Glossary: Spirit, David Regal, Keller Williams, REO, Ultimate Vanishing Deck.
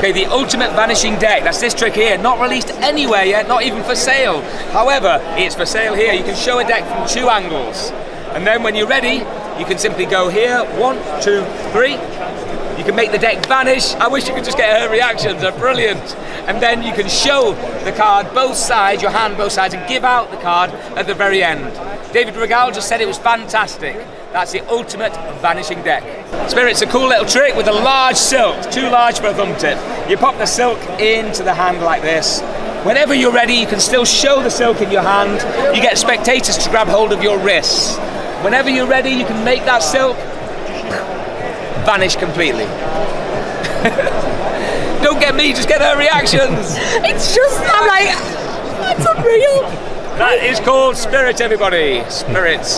Okay, the Ultimate Vanishing Deck, that's this trick here, not released anywhere yet, not even for sale. However, it's for sale here. You can show a deck from two angles. And then when you're ready, you can simply go here, 1, 2, 3. You can make the deck vanish. I wish you could just get her reactions, they're brilliant. And then you can show the card both sides, your hand both sides, and give out the card at the very end. David Regal just said it was fantastic. That's the Ultimate Vanishing Deck. Spirit's a cool little trick with a large silk, too large for a thumb tip. You pop the silk into the hand like this. Whenever you're ready, you can still show the silk in your hand. You get spectators to grab hold of your wrists. Whenever you're ready, you can make that silk vanish completely. Don't get me, just get her reactions. It's just, I'm like, that's unreal. That is called Spirit, everybody. Spirit.